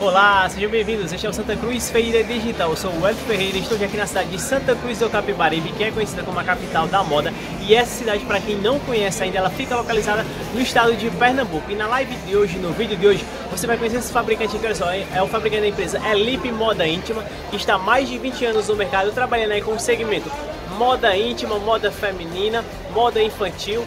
Olá, sejam bem-vindos, este é o Santa Cruz Feira Digital. Eu sou o Welfer Ferreira, estou aqui na cidade de Santa Cruz do Capibaribe, que é conhecida como a capital da moda. E essa cidade, para quem não conhece ainda, ela fica localizada no estado de Pernambuco. E na live de hoje, no vídeo de hoje, você vai conhecer esse fabricante aqui, olha só, é o fabricante da empresa Elip Moda Íntima, que está há mais de 20 anos no mercado, trabalhando aí com o segmento moda íntima, moda feminina, moda infantil.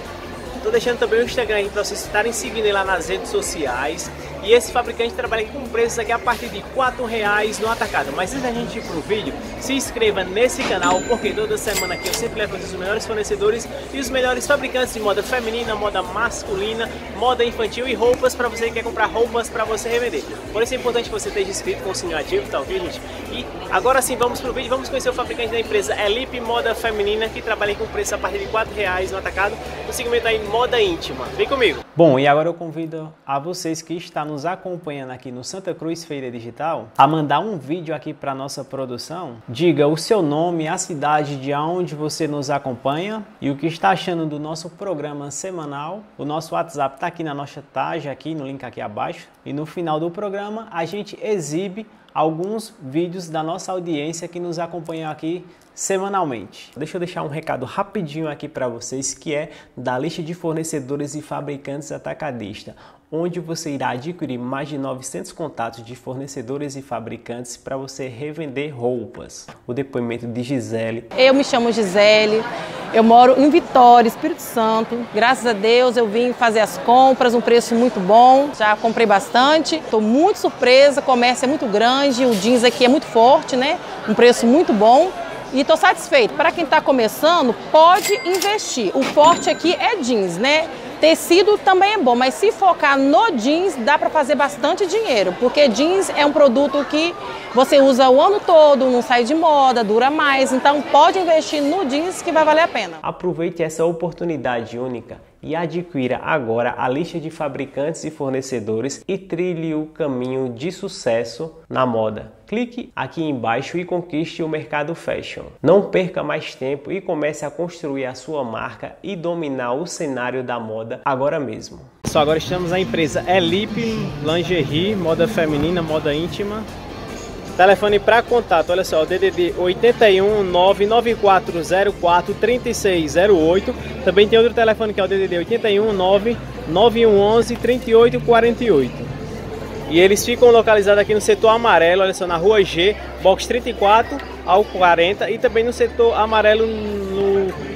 Estou deixando também o Instagram para vocês estarem seguindo lá nas redes sociais. E esse fabricante trabalha com preços aqui a partir de R$4 no atacado. Mas antes da gente ir para o vídeo, se inscreva nesse canal, porque toda semana aqui eu sempre levo os melhores fornecedores e os melhores fabricantes de moda feminina, moda masculina, moda infantil e roupas para você que quer comprar roupas para você revender. Por isso é importante que você esteja inscrito com o sininho ativo, tá ok, gente? E agora sim, vamos para o vídeo, vamos conhecer o fabricante da empresa Elip Moda Feminina, que trabalha com preço a partir de R$4 no atacado, no segmento aí moda íntima. Vem comigo! Bom, e agora eu convido a vocês que estão nos acompanhando aqui no Santa Cruz Feira Digital a mandar um vídeo aqui para nossa produção. Diga o seu nome, a cidade de onde você nos acompanha e o que está achando do nosso programa semanal. O nosso WhatsApp está aqui na nossa taja, aqui no link aqui abaixo. E no final do programa a gente exibe alguns vídeos da nossa audiência que nos acompanha aqui semanalmente. Deixa eu deixar um recado rapidinho aqui para vocês, que é da lista de fornecedores e fabricantes atacadista, onde você irá adquirir mais de 900 contatos de fornecedores e fabricantes para você revender roupas. O depoimento de Gisele. Eu me chamo Gisele, eu moro em Vitória, Espírito Santo. Graças a Deus eu vim fazer as compras, um preço muito bom, já comprei bastante. Estou muito surpresa, o comércio é muito grande, o jeans aqui é muito forte, né? Um preço muito bom. E estou satisfeito. Para quem está começando, pode investir. O forte aqui é jeans, né? Tecido também é bom, mas se focar no jeans, dá para fazer bastante dinheiro. Porque jeans é um produto que você usa o ano todo, não sai de moda, dura mais. Então pode investir no jeans que vai valer a pena. Aproveite essa oportunidade única e adquira agora a lista de fabricantes e fornecedores e trilhe o caminho de sucesso na moda. Clique aqui embaixo e conquiste o mercado fashion. Não perca mais tempo e comece a construir a sua marca e dominar o cenário da moda agora mesmo. Pessoal, agora estamos na empresa Elip Lingerie, moda feminina, moda íntima. Telefone para contato, olha só, DDD 81 99404 3608. Também tem outro telefone que é o DDD 81 99111 3848. E eles ficam localizados aqui no setor amarelo, olha só, na rua G, box 34 ao 40. E também no setor amarelo,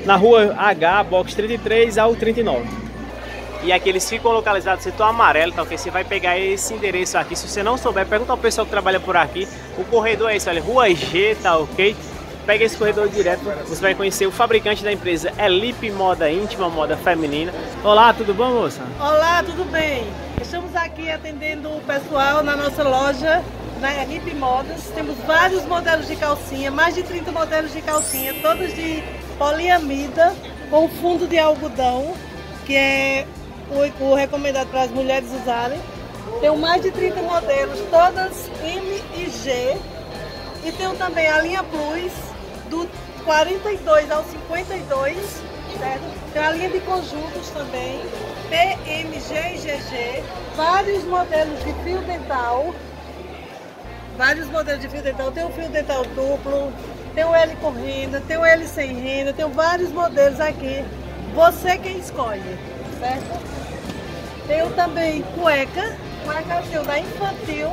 na rua H, box 33 ao 39. E aqui eles ficam localizados no setor amarelo, tá ok? Você vai pegar esse endereço aqui. Se você não souber, pergunta ao pessoal que trabalha por aqui. O corredor é esse, olha, rua G, tá ok? Pega esse corredor direto, você vai conhecer o fabricante da empresa Elip Moda Íntima, moda feminina. Olá, tudo bom, moça? Olá, tudo bem? Estamos aqui atendendo o pessoal na nossa loja, na Elip Modas. Temos vários modelos de calcinha, mais de 30 modelos de calcinha, todos de poliamida, com fundo de algodão, que é o recomendado para as mulheres usarem. Tem mais de 30 modelos, todas M e G. E tem também a linha Plus, do 42 ao 52, certo? Tem a linha de conjuntos também, P, M, G e GG. Vários modelos de fio dental. Vários modelos de fio dental. Tem o fio dental duplo, tem o L com renda, tem o L sem renda. Tem vários modelos aqui. Você quem escolhe. Certo? Tenho também cueca tem da infantil,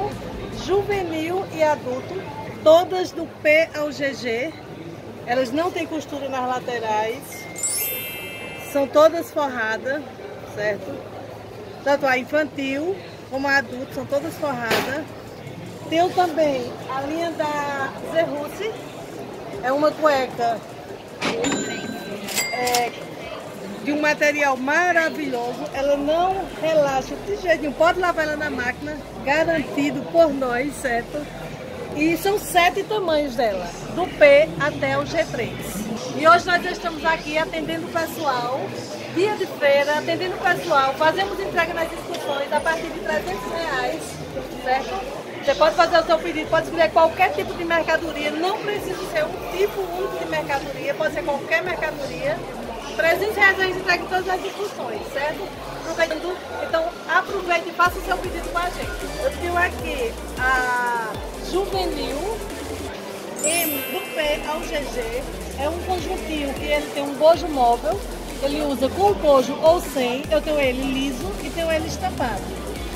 juvenil e adulto, todas do P ao GG, elas não têm costura nas laterais, são todas forradas, certo? Tanto a infantil como a adulto, são todas forradas. Tenho também a linha da Zerup, é uma cueca de um material maravilhoso, ela não relaxa de jeito nenhum, pode lavar ela na máquina, garantido por nós, certo? E são 7 tamanhos dela, do P até o G3. E hoje nós estamos aqui atendendo o pessoal, dia de feira, atendendo o pessoal, fazemos entrega nas excursões a partir de R$300, certo? Você pode fazer o seu pedido, pode escolher qualquer tipo de mercadoria, não precisa ser um tipo único de mercadoria, pode ser qualquer mercadoria. R$300 a gente entrega todas as discussões, certo? pedido, então aproveite e faça o seu pedido com a gente. Eu tenho aqui a Juvenil M do P ao GG, é um conjuntinho que ele tem um bojo móvel, ele usa com bojo ou sem, eu tenho ele liso e tenho ele estampado.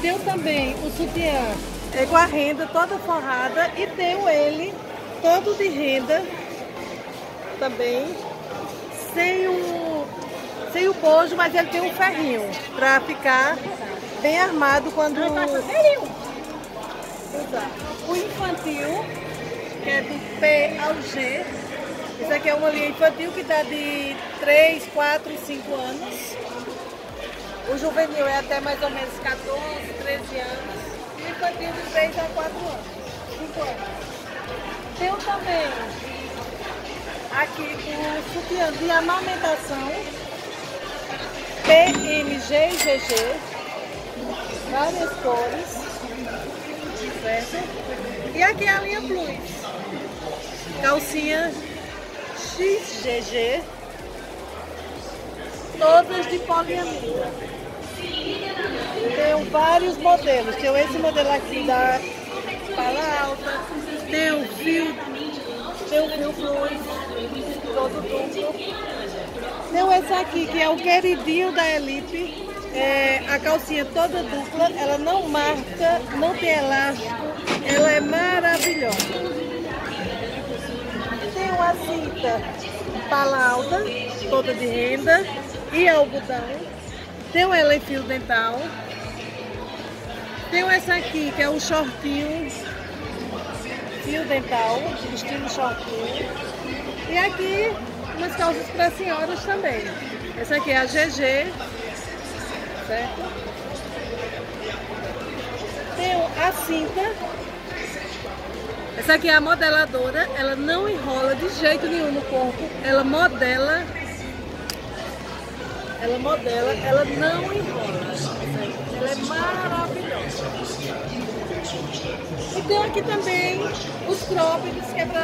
Tenho também o sutiã com a renda toda forrada e tenho ele todo de renda também, sem o bojo, mas ele tem um ferrinho para ficar bem armado quando usar. O infantil, que é do P ao G, isso aqui é uma linha infantil que está de 3, 4, 5 anos. O juvenil é até mais ou menos 14, 13 anos. E o infantil de 3 a 4 anos, 5 anos. Tem também aqui o sutiã de amamentação PMG e GG, várias cores, diversas. E aqui a linha Plus, calcinha XGG, todas de poliamida. Tem vários modelos, tem esse modelo aqui da Pala Alta, tem o fio, todo duplo. Tem esse aqui que é o queridinho da Elip, a calcinha toda dupla, ela não marca, não tem elástico, ela é maravilhosa. Tem uma cinta palauda, toda de renda e algodão, tem ela em fio dental. Tem essa aqui que é um shortinho fio dental, estilo shortinho. E aqui umas calças para senhoras também. Essa aqui é a GG, certo? Tem a cinta. Essa aqui é a modeladora, ela não enrola de jeito nenhum no corpo, ela modela, ela não enrola, ela é maravilhosa. E tem aqui também os cropped, que é para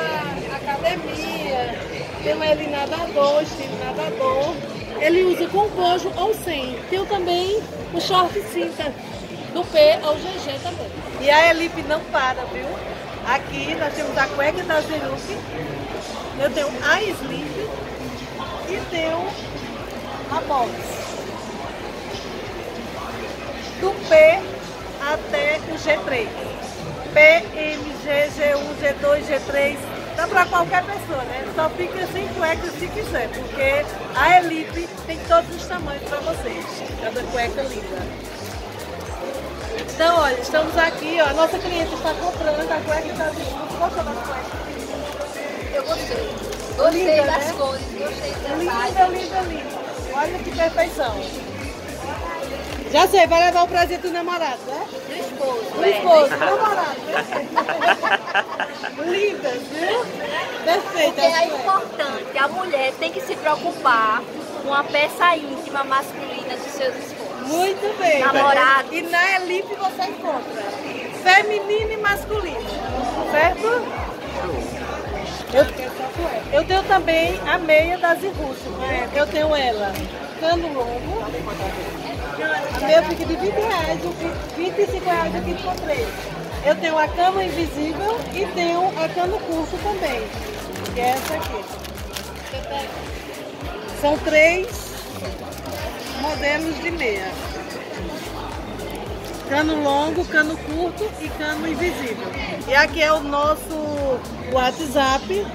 academia, tem ele nadador, estilo nadador, ele usa com bojo ou sem. Tem também o short cinta, do P ao GG também. E a Elip não para, viu? Aqui nós temos a cueca da Zerup, eu tenho a sleeve e tenho a box, do P até o G3, P, M, G, G1, G2, G3, dá para qualquer pessoa, né? Só fica sem cueca se quiser, porque a Elip tem todos os tamanhos para vocês, cada cueca linda. Então, olha, estamos aqui, ó, a nossa cliente está comprando a cueca da Zorrusi, gostou da cueca? Eu gostei, linda, das cores, gostei da linda, linda. Olha que perfeição. Já sei, vai levar o presente do namorado, né? Do esposo. Do esposo, do namorado. Lindas, viu? Perfeitas. Porque é importante, a mulher tem que se preocupar com a peça íntima masculina dos seus esposos. Muito bem. Namorado. E na Elip você encontra feminino e masculino, certo? Eu tenho também a meia da Zorrusi, né? Eu tenho ela cano longo, a meia fica de R$20, R$25 eu que comprei. Eu tenho a cano invisível e tenho a cano curto também, que é essa aqui. São 3 modelos de meia. Cano longo, cano curto e cano invisível. E aqui é o nosso WhatsApp,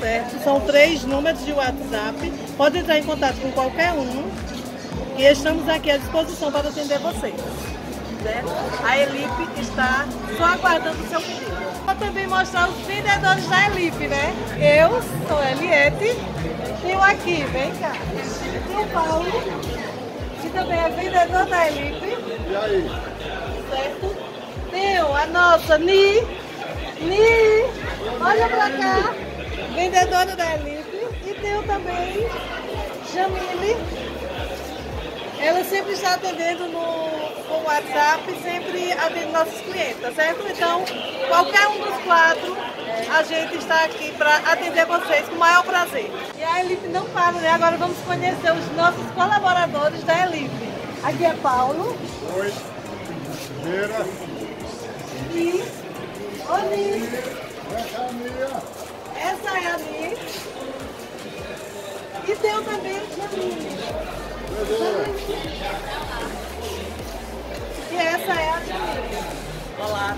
certo? São 3 números de WhatsApp. Pode entrar em contato com qualquer um. E estamos aqui à disposição para atender vocês, certo? A Elip está só aguardando o seu pedido. Vou também mostrar os vendedores da Elip, né? Eu sou a Eliette. Tenho aqui, vem cá. Tem o Paulo, que também é vendedor da Elip. E aí? Certo? Tenho a nossa Ni, olha pra cá, vendedora da Elip. E tenho também Jamile, ela sempre está atendendo no WhatsApp, sempre atendendo nossos clientes, tá certo? Então, qualquer um dos 4, a gente está aqui para atender vocês com o maior prazer. E a Elip não para, né? Agora vamos conhecer os nossos colaboradores da Elip. Aqui é Paulo. Oi. Vera. Mi. Oni. Essa é a minha. Essa é a minha. E tem também o Jamil. E essa é a Jamil. Olá,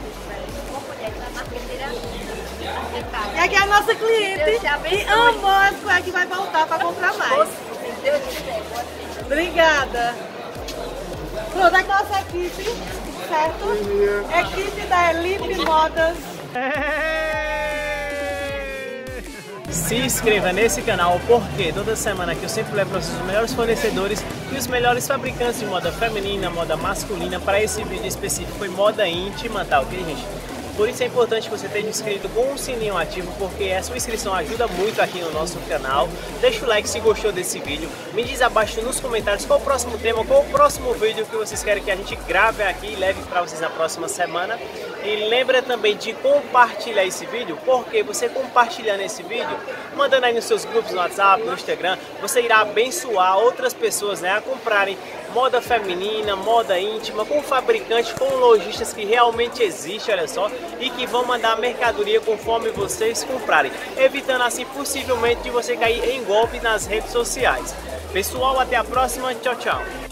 e aqui é a nossa cliente que amou as coisas, que vai voltar para comprar mais. Obrigada. Pronto, a nossa equipe, certo? Equipe da Elip Moda. Se inscreva nesse canal porque toda semana aqui eu sempre levo para vocês os melhores fornecedores e os melhores fabricantes de moda feminina, moda masculina. Para esse vídeo específico foi moda íntima, tá ok, gente? Por isso é importante que você esteja inscrito com o sininho ativo, porque a sua inscrição ajuda muito aqui no nosso canal. Deixa o like se gostou desse vídeo, me diz abaixo nos comentários qual o próximo tema, qual o próximo vídeo que vocês querem que a gente grave aqui e leve para vocês na próxima semana. E lembra também de compartilhar esse vídeo, porque você compartilhando esse vídeo, mandando aí nos seus grupos, no WhatsApp, no Instagram, você irá abençoar outras pessoas, né, a comprarem moda feminina, moda íntima, com fabricantes, com lojistas que realmente existem, olha só, e que vão mandar a mercadoria conforme vocês comprarem, evitando assim possivelmente de você cair em golpe nas redes sociais. Pessoal, até a próxima, tchau, tchau!